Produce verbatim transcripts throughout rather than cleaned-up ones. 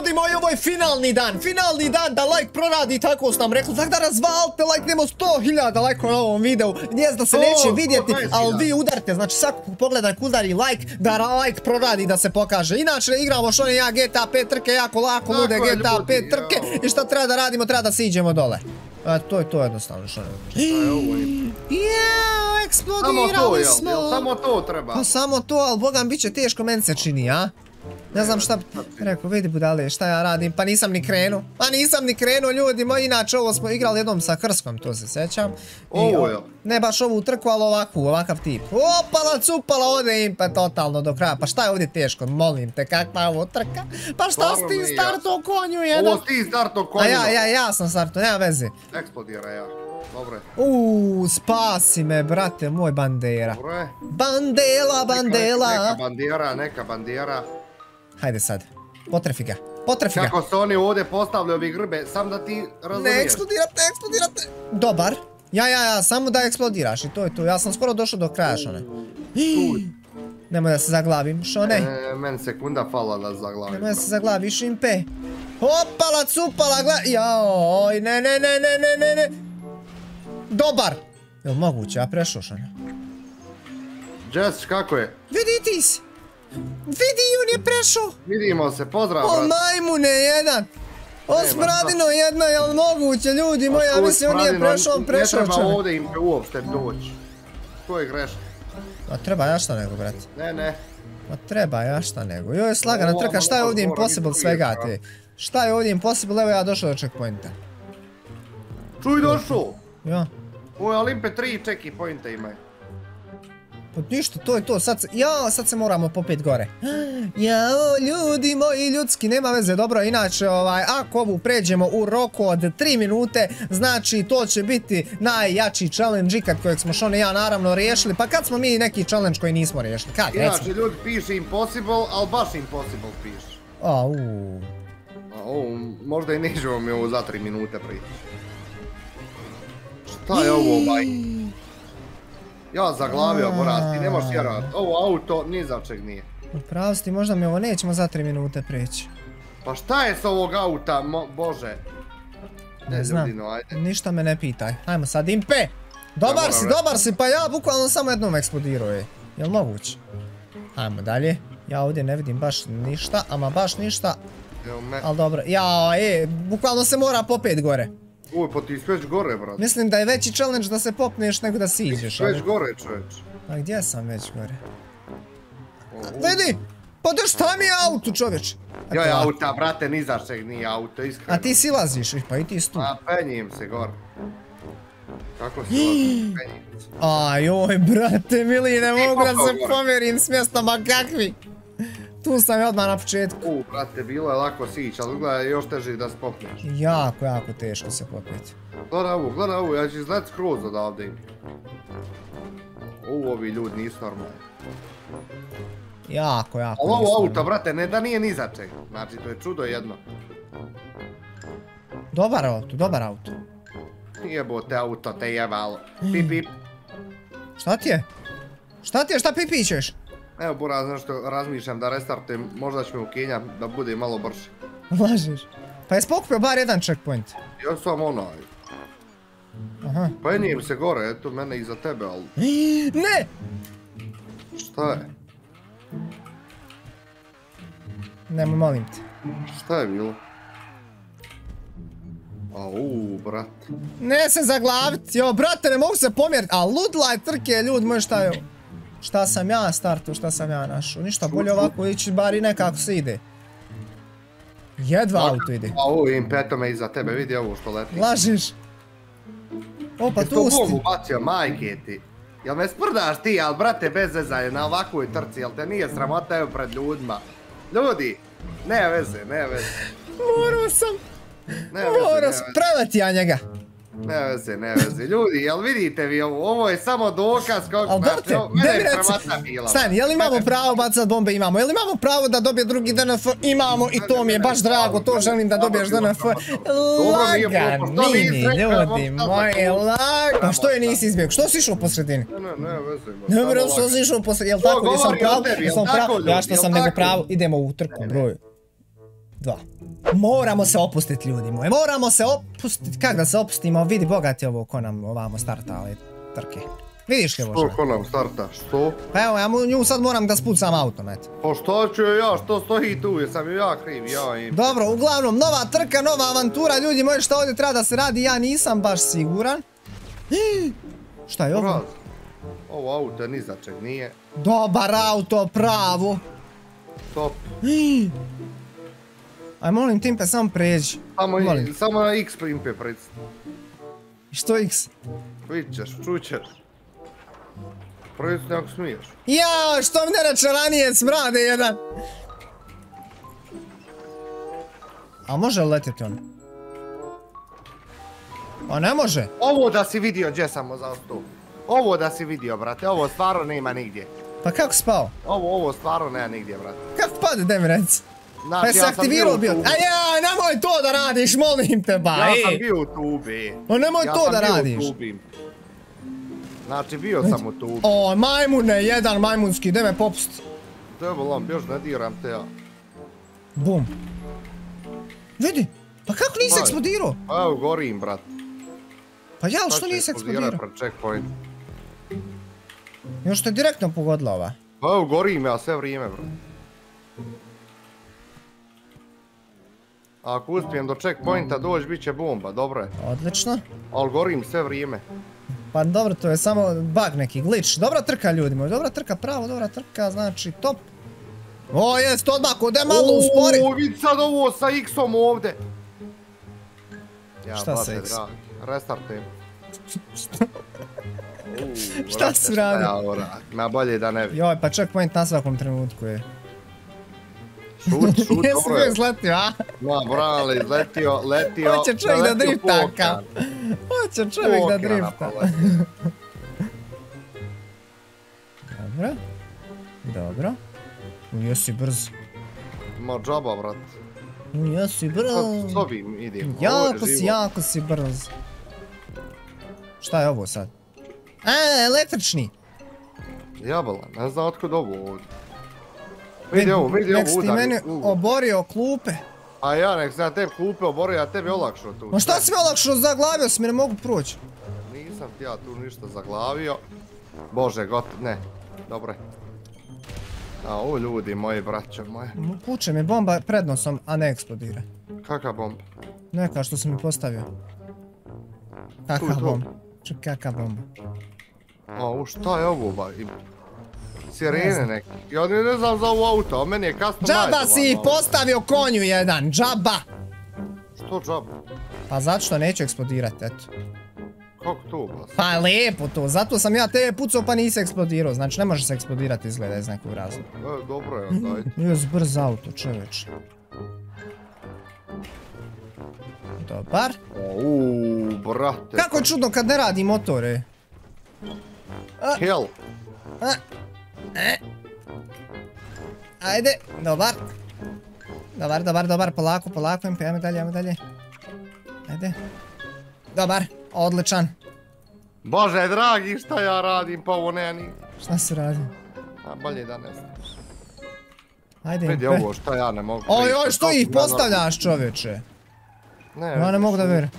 ljudi moji, ovo je finalni dan, finalni dan da like proradi, tako sam rekli, tako da razvalite, lajknemo sto hiljada lajkova na ovom videu, njez da se neće vidjeti, ali vi udarte, znači svakog pogledan udari like, da like proradi, da se pokaže, inače igramo što ne ja G T A pet trke, jako lako lude G T A pet trke, i šta treba da radimo, treba da siđemo dole. A to je to jednostavno što ne vidim. Jao, eksplodirali smo. Samo to treba. Pa samo to, ali bogan bit će teško, meni se čini, a? Ne znam šta bi rekao, vidi budale šta ja radim, pa nisam ni krenuo. Pa nisam ni krenuo ljudi moji, inače ovo smo igrali jednom sa Hrskom, to se sjećam. Ovo je. Ne baš ovu trku, ali ovakvu, ovakav tip. Opala, cupala, ode im, pa totalno do kraja. Pa šta je ovdje teško, molim te, kakva je ovo trka? Pa šta si ti starto konju jedan? Ovo ti starto konju. A ja, ja, ja sam starto, nema veze. Eksplodira ja. Dobro je. Uuu, spasi me, brate moj, bandera. Dobro je. Bandela, bandela. Neka bandera, neka bandera. Hajde sad, potrefi ga, potrefi ga. Kako se oni ovdje postavljaju ovi grbe, sam da ti razumiješ. Ne eksplodirate, eksplodirate. Dobar, ja, ja, ja, samo da eksplodiraš i to je to, ja sam skoro došao do kraja, Šone. Nemoj da se zaglavim, Šone. Meni sekunda fala da se zaglavim. Nemoj da se zaglaviš, Impe. Opala, cupala, glavi, jaoj, ne, ne, ne, ne, ne, ne, ne. Dobar. Jel moguće, ja prešao, Šone. Jess, kako je? Vidi ti si. Vidi, on je prešao. Vidimo se, pozdrav brat. O majmune jedan. O smradino jedna, jel moguće ljudi moji, ja mislim on je prešao, on prešao. Ne treba ovdje im uopšte doći. Ko je grešan? Ma treba ja šta nego brat. Ne, ne. Ma treba ja šta nego. Joj slagana trka, šta je ovdje impossible svega te. Šta je ovdje impossible, evo ja došao do checkpointa. Čuj došao. Ja. Ovo je Olimpe tri checkpointa imaju. Ništa, to je to, sad se, jao, sad se moramo popet gore. Jao, ljudi moji, ljudski, nema veze, dobro, inače, ovaj, ako ovu pređemo u roku od tri minute, znači, to će biti najjači challenge ikad kojeg smo Šone i ja naravno riješili, pa kad smo mi neki challenge koji nismo riješili, kad, recimo? Inače, ljudi piše impossible, ali baš impossible piše. A, uuu. A, uuu, možda i nećemo mi ovo za tri minute prići. Šta je ovo, ovaj? Ja zaglavio, Boras, ti ne moš vjerovat, ovo auto ni za čeg nije. Upravosti, možda mi ovo nećemo za tri minute preći. Pa šta je s ovog auta, bože? Ne znam, ništa me ne pitaj. Ajmo sad, Impe! Dobar si, dobar si, pa ja bukvalno samo jednom eksplodirao je. Jel moguć? Ajmo dalje, ja ovdje ne vidim baš ništa, ama baš ništa. Ali dobro, jao, e, bukvalno se mora popet gore. Uj, pa ti sveć gore, brat. Mislim da je veći challenge da se popneš nego da siđeš. Ti sveć gore, čovječ. A gdje sam već gore? Vidi! Pa da šta mi je auto, čovječ? Joj, auta, brate, ni za čeg nije auto, iskreno. A ti silaziš, pa i ti stu. A penjim se gore. Kako silazim, penjim se. Ajoj, brate, mili, ne mogu da se pomerim s mjesta, ma kakvi. Tu sam je odmah na početku. U, brate, bilo je lako sići, ali gledaj, još teži da se popneš. Jako, jako teško se popneti. Gledaj ovu, gledaj ovu, ja ću izlet skroz odavde. U, ovi ljudi nisu normalni. Jako, jako. Ali ovo auto, brate, ne da nije ni za čega. Znači, to je čudo jedno. Dobar auto, dobar auto. Jebote auto, te jevalo. Pip, pip. Šta ti je? Šta ti je, šta pipićeš? Evo, Buraz, nešto razmišljam da restartujem, možda ću me u Kenja da bude malo brže. Lažeš? Pa jes pokupio bar jedan checkpoint? Ja sam onaj. Aha. Pa jenijem se gore, eto, mene iza tebe, ali... Ne! Šta je? Nemo, molim te. Šta je bilo? Au, brate. Ne se zaglaviti, jo, brate, ne mogu se pomjeriti, a ludlaj trke, ljud, moj, šta je ovo? Šta sam ja startu, šta sam ja našao, ništa bolje ovako ići, bar i nekako se ide. Jedva auto ide. A ovo im petome iza tebe, vidi ovo što leti. Lažiš. Opa, tu si ti. Jesu bacio, majke ti. Jel me sprdaš ti, ali brate bez veza je na ovakvoj trci, jel te nije sramota evo pred ljudima? Ljudi, ne veze, ne veze. Morao sam. Morao sam, preleti ja njega. Ne veze, ne veze, ljudi, jel vidite vi ovo, ovo je samo dokaz kako... Ali brate, ne mi reci, stani, jel imamo pravo bacat bombe, imamo, jel imamo pravo da dobije drugi D N F, imamo i to mi je baš drago, to želim da dobiješ D N F, laganini, ljudi moji, laganini, pa što je nisi izbjeg, što si išao po sredini? Ne, ne veze, ne mi reci što si išao po sredini, jel tako, jesam pravo, ja što sam nego pravo, idemo u trku, broju. dva. Moramo se opustiti, ljudi moji, moramo se opustiti. Kak da se opustimo, vidi bogati ovo ko nam ovamo starta, ali trke. Vidiš li ovo što? Što ko nam starta, što? Pa evo, ja nju sad moram da spucam autom, eto. Pa što ću joj ja, što stoji tu, jesam joj ja kriv, ja im... Dobro, uglavnom, nova trka, nova avantura, ljudi moji, što ovdje treba da se radi, ja nisam baš siguran. Šta je ovo? Ovo auto ni za čeg nije. Dobar auto, pravo. Top. Aj molim Timpe, samo pređi. Samo na X Timpe pređi. Što X? Vićeš, čućeš. Pređi nekako smiješ. Jao, što mi ne reče ranije, smrade jedan. A može li letjeti on? A ne može. Ovo da si vidio gdje samo zastup. Ovo da si vidio, brate, ovo stvarno nema nigdje. Pa kako spao? Ovo, ovo stvarno nema nigdje, brate. Kako pade, daj mi reci? Pa je se aktivirao bio? A jaj, nemoj to da radiš, molim te, ba! Ja sam bio u tubi. O, nemoj to da radiš. Ja sam bio u tubi. Znači, bio sam u tubi. O, majmune, jedan majmunski, daj me popusti. Devolom, još ne diram te ja. Bum. Vidi, pa kako nisi eksplodirao? Pa evo, gorim, brate. Pa jel, što nisi eksplodirao? Još te direktno pogodila ova. Pa evo, gorim ja sve vrijeme, brate. Ako uspijem do checkpointa doći, bit će bomba, dobro je. Odlično. Ali gorim sve vrijeme. Pa dobro, to je samo bug neki, glitch. Dobra trka, ljudi moji, dobra trka, pravo, dobra trka, znači top. O, jest, odmah, ode malo uspori. O, vidi sad ovo sa X-om ovdje. Šta sa X? Restartujem. Šta si radio? Ma bolje da ne bi. Joj, pa checkpoint na svakom trenutku je. Šut, šut, dobro je. Jesi ga izletio, a? Ma, brale, izletio, letio. Hoće čovjek da drifta, kao. Hoće čovjek da drifta. Dobro. Dobro. Jesi brzo. Ma, džaba, brat. Jesi brzo. S ovim idem. Jako si, jako si brzo. Šta je ovo sad? Eee, električni. Jabala, ne znam otkud ovo ovdje. Vidi ovo, vidi ovo udari. Nek si ti meni oborio klupe. A ja nek sam te klupe oborio, ja tebi olakšao tu. Ma šta si me olakšao, zaglavio si mi, ne mogu proći. Nisam ti ja tu ništa zaglavio. Bože, gotovo, ne. Dobre. A u ljudi moji, braćo moje. Puče mi bomba prednosom, a ne eksplodira. Kaka bomba? Neka što si mi postavio. Kaka bomba? Čekaj, kaka bomba? A šta je ovo ba? Sirene neke. Ja ne znam za ovo auto, a meni je kasno najdovan. Džaba si postavio konju jedan, džaba! Što džaba? Pa zato što neću eksplodirati, eto. Kako to ba? Pa lijepo to, zato sam ja tebe pucao pa nisi eksplodirao, znači ne može se eksplodirati izgleda iz nekog razloga. E, dobro je, dajte. Još brz auto, čoveče. Dobar. Uuu, brate. Kako je čudno kad ne radi motore. Hell. Ajde, dobar. Dobar, dobar, dobar, polako, polako, ajmo dalje, ajmo dalje. Ajde. Dobar, odličan. Bože dragi, šta ja radim pa ovo ne, ni... Šta si radim? A bolje da ne znaš. Ajde, vidi ovo šta ja ne mogu... Oj, oj, što ih postavljaš, čovječe? Ja ne mogu da verujem.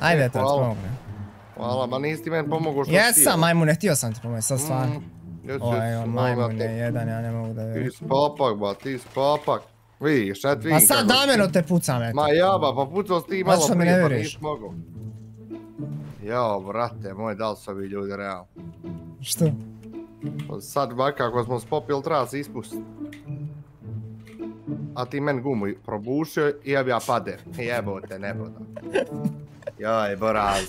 Ajde, to smogne. Hvala, ma nisi ti meni pomogao što ti je. Jesam, majmune, htio sam ti pomoći, sad stvarno. Oj, majmune, jedan, ja ne mogu da vidim. Ti si papak, ba, ti si papak. Vidiš, šta ti vidim kako... Ma sad namjerno te pucam, eto. Ma jaba, pa pucao si ti malo prije, pa nisi mogao. Jao, brate moj, da li su ovi ljudi realni? Što? Sad, baka, ako smo spopili, treba se ispustiti. A ti meni gumu probušio i jeb ja padem. Jebote, neboda. Joj, boraz.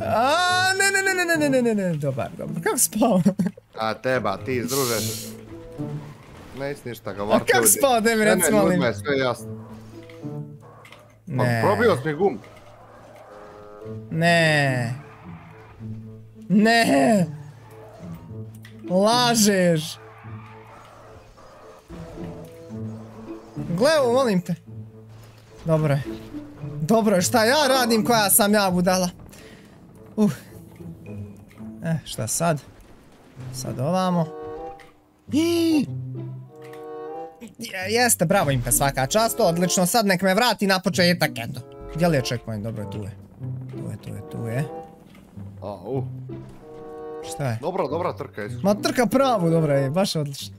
Aaaa, ne, ne, ne, ne, ne, ne, ne, dobar, dobar, kako spao? A teba, ti združeš. Ne is ništa govoriti ljudi. A kako spao, da mi recimo ali... Ne, ne, uzme, sve jasno. Ne. Probio si mi gum. Ne. Ne. Lažeš. Gle, molim te. Dobro je. Dobro je, šta ja radim koja sam ja budala? Uh, eh, šta sad? Sad ovamo. Jeste, bravo Impe, svaka čast, odlično, sad nek me vrati na početak, eto. Gdje li je checkpoint? Dobro je, tu je. Tu je, tu je, tu je. Au. Šta je? Dobra, dobra trka, iskreno. Ma trka pravu, dobra je, baš je odlično.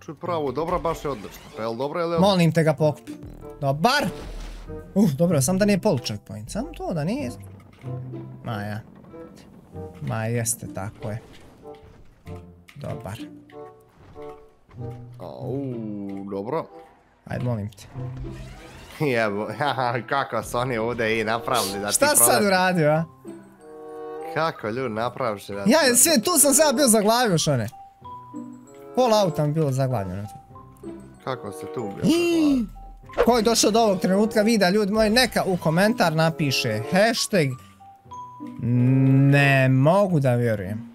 Čuj pravu, dobra, baš je odlično. Pa jel dobra ili je odlično? Molim te ga pokupi. Dobar! Uf, dobro, sam da nije polu checkpoint, sam to da nije. Ma ja. Ma jeste, tako je. Dobar. Auuu, dobro. Ajde, molim te. Jebo, kako su oni ovdje i napravili da ti prodaš. Šta sad uradio, a? Kako ljudi napraviš da ti prodaš. Ja, tu sam sad bio zaglavio još one. Pola auta mi bilo zaglavljeno. Kako se tu bio zaglavio? Ko je došao do ovog trenutka videa, ljudi moji, neka u komentar napiše hashtag ne mogu da vjerujem.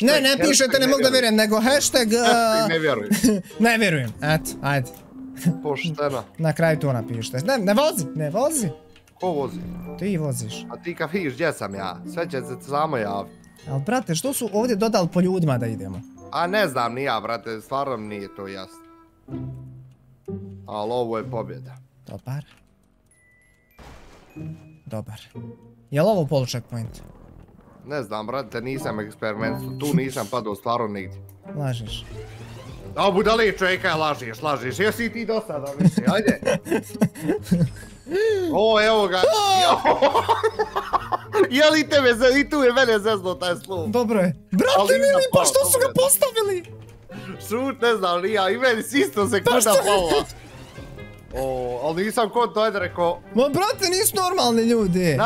Ne, ne pišete, ne mogu da vjerujem, nego hashtag... Hashtag ne vjerujem. Ne vjerujem, eto, ajde. Poštena. Na kraju to napišite. Ne, ne vozi, ne vozi. Ko vozi? Ti voziš. A ti kad vidiš gdje sam ja, sve će se samo javiti. Ali brate, što su ovdje dodali po ljudima da idemo? A ne znam ni ja, brate, stvarno nije to jasno. Ali ovo je pobjeda. Dobar. Dobar. Je li ovo polu checkpoint? Ne znam, brate, nisam eksperiment, tu nisam padao stvarno nigdje. Lažiš. A budali, čekaj, lažiš, lažiš, jesi ti do sada misli, ajde. O, evo ga. Je li tebe, i tu je mene zezno taj slov. Dobro je. Brate, mili, pa što su ga postavili? Šut, ne znam, nija, i meni si isto sekunda pala. O, ali nisam kod to, ajde rekao... Ma brate, nisu normalni ljudi.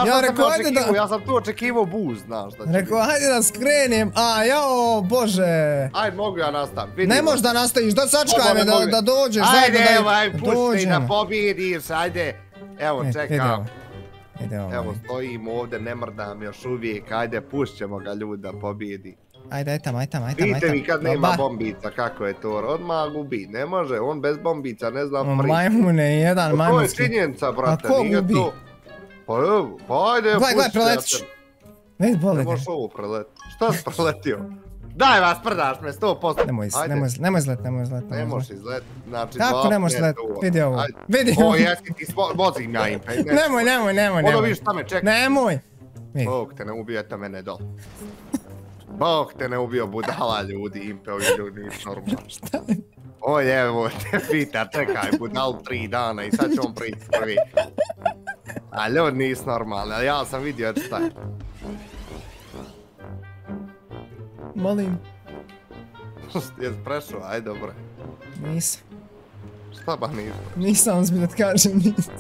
Ja sam tu očekivao buz, znaš da će... Rekao, ajde da skrenim, a jao, bože... Ajde, mogu ja nastavim. Ne možeš da nastaviš, da sačkaj me da dođeš. Ajde, evo, ajde, pušti da pobjediš, ajde. Evo, čekam. Evo, stojim ovdje, ne mrdam još uvijek, ajde, pušćemo ga ljudi da pobjedi. Ajde, ajde tam, ajde tam, ajde tam. Vidite mi kad nema bombica, kako je to, odmah gubi, ne može, on bez bombica, ne znam prije. Majmune, jedan majmunski. To je činjenica, brate, nije to. Pa evo, pa ajde, pušćete. Gledaj, gledaj, preletiš. Ne možeš ovo preleti, šta si preletio? Daj vas, prdaš me, sto posto. Nemoj izlet, nemoj izlet, nemoj izlet. Ne možeš izlet, znači... Kako ne možeš izlet, vidi ovo, vidi ovo. O, jesi ti, vozim ja im. Nemoj, nemoj, nemoj, nemoj. Ono vidiš šta me čeka. Nemoj. Bog te ne ubijete mene dol. Bog te ne ubio, budala ljudi, Impe, ovi ljudi nisu normalni. Šta je? Oj, evo, te pita, čekaj, budal tri dana i sad će on prići prvi. A ljudi nisu normalni, ali ja sam vidio šta je. Molim. Jesi prešao? Aj, dobro. Nisam. Šta ba nisam? Nisam, ozbiljno ti kažem, nisam.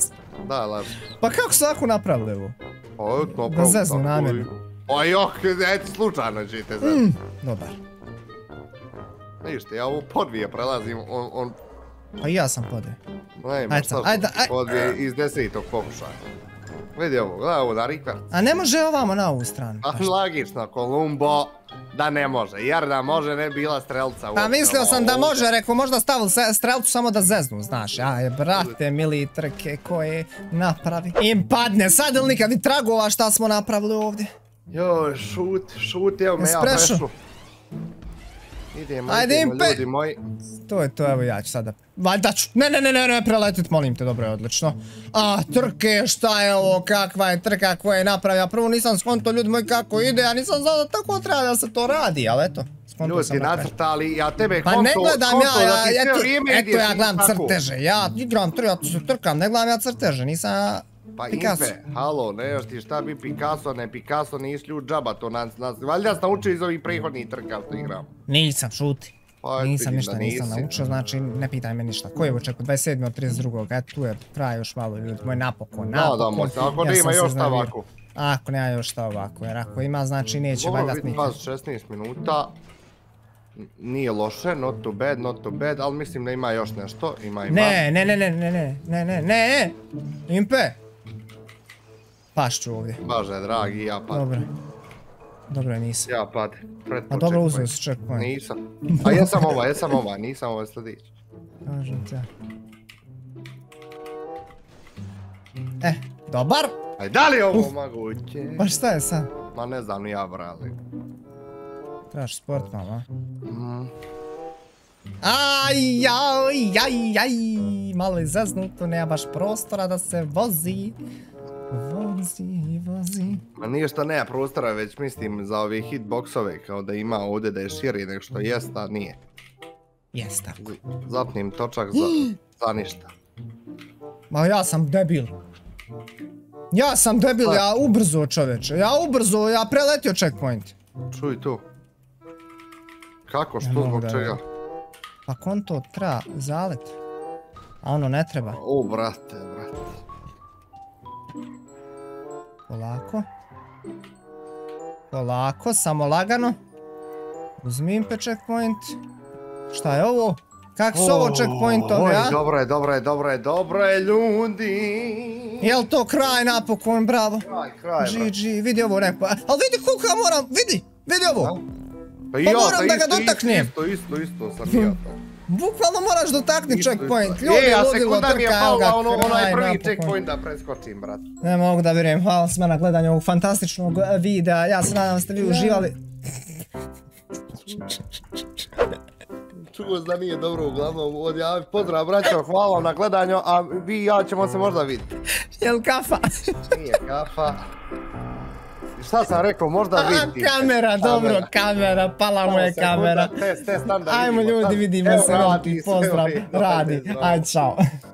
Da, lažem. Pa kako su tako napravili ovo? Ovo je to pravo. Da zeznu namjerno. O jok, eto slučajno ćete zem. Dobar. Nište, ja ovo podvije prelazim, on... Pa i ja sam podvije. Ajmo, šta su podvije iz desetog pokušaja. Vidi ovo, gledaj ovo na rikvert. A ne može ovamo na ovu stranu. A lagično, Kolumbo, da ne može, jer da može ne bila strelca. Pa mislio sam da može, rekao, možda stavili strelcu samo da zeznu, znaš. Aj, brate, mili trke koje napravi. Im padne, sad ili nikad i tragova šta smo napravili ovdje. Joj, šut, šut, evo me ja prešu. Idemo, idemo ljudi moji. To je to, evo ja ću sada. Valjda ću, ne, ne, ne, ne, ne, preletit, molim te, dobro je, odlično. A, trke, šta je ovo, kakva je trka koja je napravila. Prvo nisam skonto, ljudi moji, kako ide, ja nisam znao da tako treba da se to radi, ali eto. Ljudi, nacrtali, ja tebe konto, konto da ti sve vrijeme ideš. Eto, ja gledam crteže, ja igram trka, ja tu se trkam, ne gledam ja crteže, nisam... Pa Impe, halo, ne još ti šta bi Picasso, ne Picasso, nisi ljud džaba to nas, valjda sam naučio iz ovih prethodnih trka što igram. Nisam, šuti, nisam ništa, nisam naučio, znači ne pitaj me ništa. Ko je očekao, dvadeset sedmi od trideset drugog, eto tu je kraj još malo ljudi, moj napokon, napokon. Da, da, moj, ako ne ima još šta ovako. Ako nema još šta ovako, jer ako ima znači neće valjda smijem. Dobro, vidim vas šesnaest minuta. Nije loše, not too bad, not too bad, ali mislim da ima još nešto, ima ima. Ne, ne, ne, ne, ne, ne, ne, ne, ne, Impe. Pašću ovdje. Baže, dragi, ja padem. Dobro. Dobro je, nisam. Ja padem. A dobro uzeo si checkpoint. Nisam. A jesam ova, jesam ova, nisam ova sledić. Kažem te. Eh, dobar! Aj, da li je ovo moguće? Pa šta je sad? Ma ne znam, ja brali. Trebaš sport malo. Aj, jaj, jaj, jaj. Malo je zeznuto, nema baš prostora da se vozi. Vozi, vozi. Ma nije što nema prostora, već mislim za ove hitboxove, kao da ima ovdje da je širi nego što jest, a nije. Jest tako. Zapnim točak za ništa. Ma ja sam debil. Ja sam debil, ja ubrzo čoveče, ja ubrzo, ja preletio checkpoint. Čuj tu. Kako, što, zbog čega? Pa kon to treba zalet. A ono ne treba. O, brate, brate. Polako. Polako, samo lagano. Uzmim pe checkpoint. Šta je ovo? Kak su ovo checkpointovi, a? Dobro je, dobro je, dobro je, dobro je, ljudi. Jel to kraj napokon, bravo? Kraj, kraj, bravo. G G, vidi ovo neko. Ali vidi koliko ja moram, vidi, vidi ovo. Pa moram da ga dotaknem. Isto, isto, isto sam ja to. Bukvalno moraš dotakniti checkpoint. Ljudi, ludilo trka, evo ga, kraj napokon. Ne mogu da vjerujem, hvala svima na gledanju ovog fantastičnog videa. Ja se nadam da ste vi uživali. Čuo da nije dobro, uglavnom odjavi. Pozdrav braćo, hvala na gledanju, a vi i ja ćemo se možda vidjeti. Jel kafa? Nije kafa. Šta sam rekao, možda vidjeti. A kamera, dobro, kamera, pala mu je kamera. Ajmo ljudi, vidimo se, pozdrav, radi, aj čao.